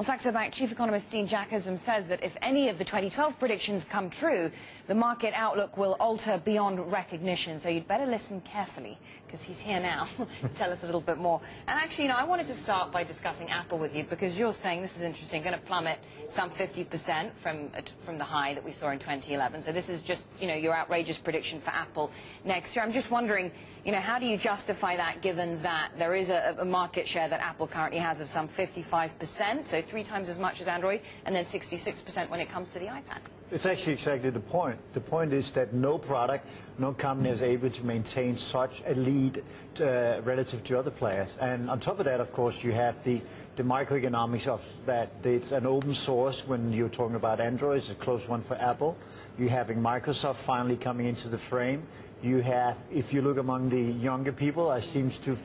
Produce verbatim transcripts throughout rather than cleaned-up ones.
Well, Saxo Bank Chief Economist Steen Jakobsen says that if any of the twenty twelve predictions come true, the market outlook will alter beyond recognition. So you'd better listen carefully, because he's here now to tell us a little bit more. And actually, you know, I wanted to start by discussing Apple with you, because you're saying this is interesting, going to plummet some fifty percent from, from the high that we saw in twenty eleven. So this is just, you know, your outrageous prediction for Apple next year. I'm just wondering, you know, how do you justify that, given that there is a, a market share that Apple currently has of some fifty-five percent, so three times as much as Android, and then sixty-six percent when it comes to the iPad? It's actually exactly the point. The point is that no product, no company is able to maintain such a lead uh, relative to other players. And on top of that, of course, you have the, the microeconomics of that. It's an open source when you're talking about Android. It's a closed one for Apple. You're having Microsoft finally coming into the frame. You have, if you look among the younger people, I seems to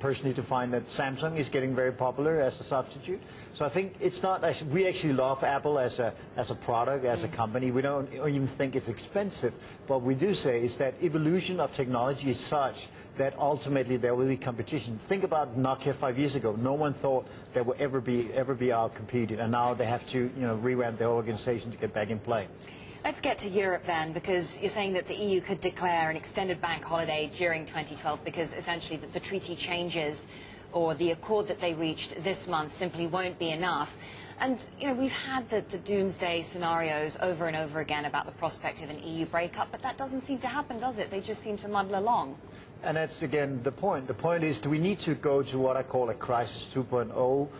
personally to find that Samsung is getting very popular as a substitute. So I think it's not, we actually love Apple as a, as a product, as a company. We don't even think it's expensive. But we do say is that evolution of technology is such that ultimately there will be competition. Think about Nokia five years ago. No one thought they would ever be, ever be out-competed. And now they have to, you know, revamp their organization to get back in play. Let's get to Europe then, because you're saying that the E U could declare an extended bank holiday during twenty twelve because essentially the, the treaty changes or the accord that they reached this month simply won't be enough. And, you know, we've had the, the doomsday scenarios over and over again about the prospect of an E U breakup, but that doesn't seem to happen, does it? They just seem to muddle along. And that's, again, the point. The point is, do we need to go to what I call a crisis two point oh,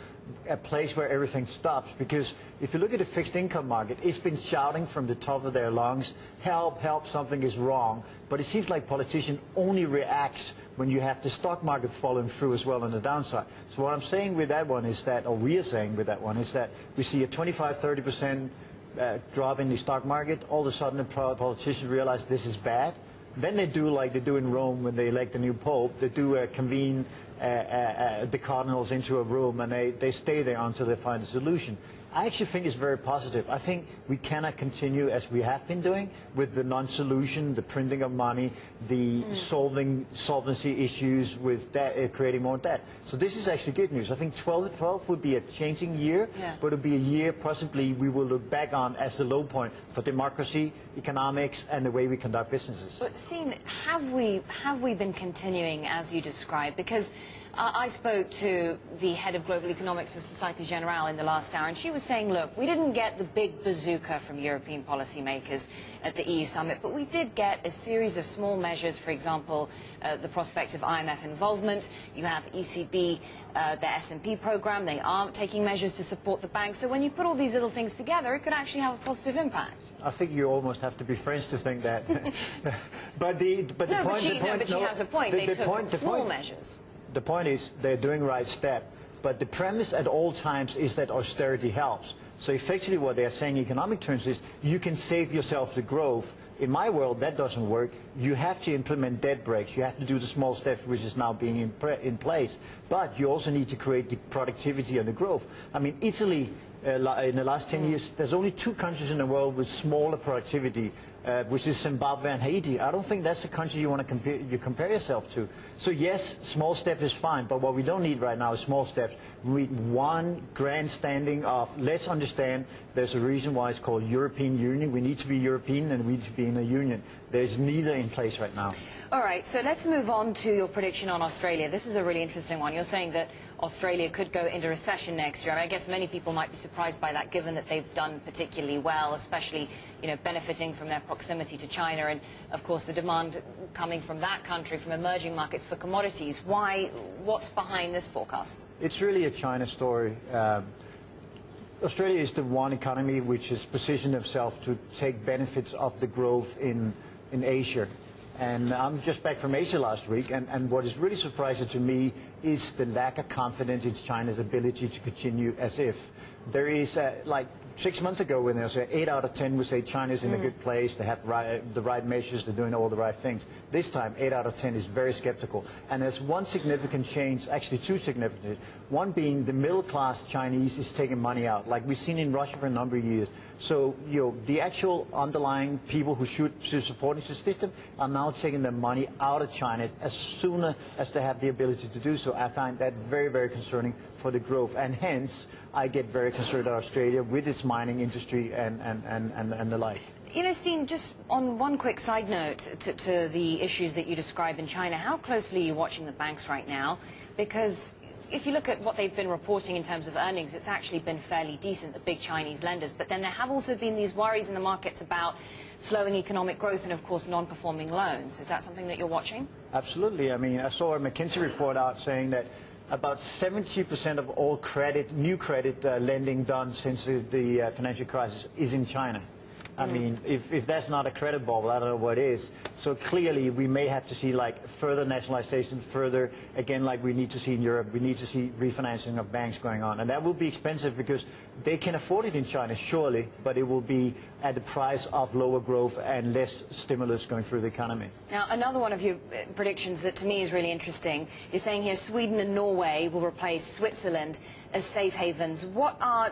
a place where everything stops? Because if you look at the fixed income market, it's been shouting from the top of their lungs, help, help, something is wrong. But it seems like politicians only reacts when you have the stock market falling through as well on the downside. So what I'm saying with that one is that, or we are saying with that one, is that we see a twenty-five, thirty percent uh, drop in the stock market. All of a sudden, the politicians realize this is bad. Then they do like they do in Rome when they elect a new pope. They do uh, convene uh, uh, uh, the cardinals into a room, and they, they stay there until they find a solution. I actually think it's very positive. I think we cannot continue as we have been doing with the non-solution, the printing of money, the mm. solving solvency issues with debt, uh, creating more debt. So this is actually good news. I think twelve twelve would be a changing year, yeah. but it would be a year possibly we will look back on as the low point for democracy, economics, and the way we conduct businesses. But Steen, have we, have we been continuing as you described? Because Uh, I spoke to the head of global economics for Societe Generale in the last hour, and she was saying, look, we didn't get the big bazooka from European policymakers at the E U summit, but we did get a series of small measures, for example, uh, the prospect of I M F involvement. You have E C B, uh, their S and P program. They aren't taking measures to support the bank. So when you put all these little things together, it could actually have a positive impact. I think you almost have to be French to think that. But the but the no, point, but she, the point no, but she no, has a point. The, they the took point, the small point. measures. The point is they're doing the right step, but the premise at all times is that austerity helps. So effectively what they're saying in economic terms is you can save yourself the growth. In my world, that doesn't work. You have to implement debt breaks. You have to do the small steps, which is now being in, in place. But you also need to create the productivity and the growth. I mean, Italy, uh, in the last ten years, there's only two countries in the world with smaller productivity, Uh, which is Zimbabwe and Haiti. I don't think that's the country you want to compare, you compare yourself to. So yes, small step is fine, but what we don't need right now is small steps. We need one grandstanding of, let's understand there's a reason why it's called European Union. We need to be European and we need to be in a union. There's neither in place right now. All right, so let's move on to your prediction on Australia. This is a really interesting one. You're saying that Australia could go into recession next year. I mean, I guess many people might be surprised by that, given that they've done particularly well, especially, you know, benefiting from their proximity to China and, of course, the demand coming from that country, from emerging markets for commodities. Why? What's behind this forecast? It's really a China story. Um, Australia is the one economy which has positioned itself to take benefits of the growth in, in Asia. And I'm just back from Asia last week, and, and what is really surprising to me is the lack of confidence in China's ability to continue as if. There is, a, like six months ago when there was eight out of ten would say China's in mm. a good place, they have right, the right measures, they're doing all the right things. This time, eight out of ten is very skeptical. And there's one significant change, actually two significant, one being the middle-class Chinese is taking money out, like we've seen in Russia for a number of years. So, you know, the actual underlying people who should be supporting the system are now taking their money out of China as soon as they have the ability to do so. So I find that very, very concerning for the growth. And hence, I get very concerned about Australia with its mining industry and, and, and, and, and the like. You know, Steen, just on one quick side note to, to the issues that you describe in China, how closely are you watching the banks right now? Because if you look at what they've been reporting in terms of earnings, it's actually been fairly decent, the big Chinese lenders. But then there have also been these worries in the markets about slowing economic growth and, of course, non-performing loans. Is that something that you're watching? Absolutely. I mean, I saw a McKinsey report out saying that about seventy percent of all credit, new credit uh, lending done since the, the uh, financial crisis is in China. I mean, if, if that's not a credit bubble, I don't know what is. So clearly, we may have to see, like, further nationalization, further, again, like we need to see in Europe, we need to see refinancing of banks going on. And that will be expensive because they can afford it in China, surely, but it will be at the price of lower growth and less stimulus going through the economy. Now, another one of your predictions that to me is really interesting, you're saying here Sweden and Norway will replace Switzerland as safe havens. What are,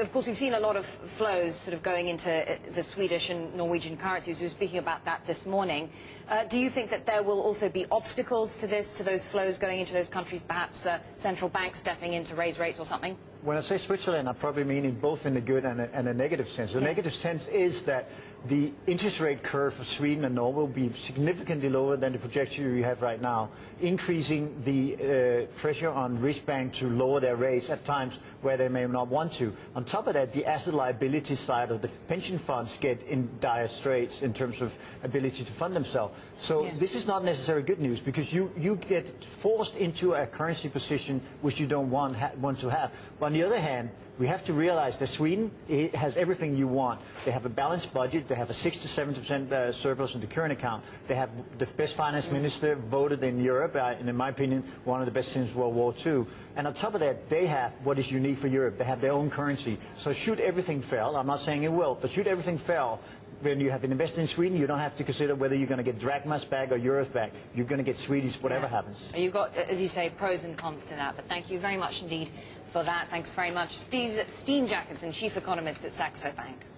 of course, we've seen a lot of flows sort of going into the Swedish and Norwegian currencies. We were speaking about that this morning. Uh, do you think that there will also be obstacles to this, to those flows going into those countries, perhaps uh, central banks stepping in to raise rates or something? When I say Switzerland, I probably mean in both in the good and a, and a negative sense. The yeah. negative sense is that the interest rate curve for Sweden and Norway will be significantly lower than the projection we have right now, increasing the uh, pressure on Riksbank to lower their rates at times where they may not want to. On top of that, the asset liability side of the pension funds get in dire straits in terms of ability to fund themselves. So yeah. this is not necessarily good news because you, you get forced into a currency position which you don't want, ha want to have. But on the other hand, we have to realize that Sweden it has everything you want. They have a balanced budget. They have a six to seven percent uh, surplus in the current account. They have the best finance minister voted in Europe, uh, and in my opinion, one of the best since World War Two. And on top of that, they have what is unique for Europe. They have their own currency. So should everything fail, I'm not saying it will, but should everything fail, when you have invested in Sweden, you don't have to consider whether you're going to get drachmas back or euros back. You're going to get Swedish, whatever yeah. happens. You've got, as you say, pros and cons to that, but thank you very much indeed for that. Thanks very much, Steve, Steen Jakobsen, Chief Economist at Saxo Bank.